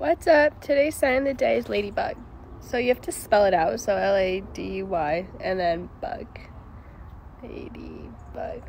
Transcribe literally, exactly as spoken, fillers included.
What's up? Today's sign of the day is ladybug. So you have to spell it out. So L A D Y and then bug. Ladybug.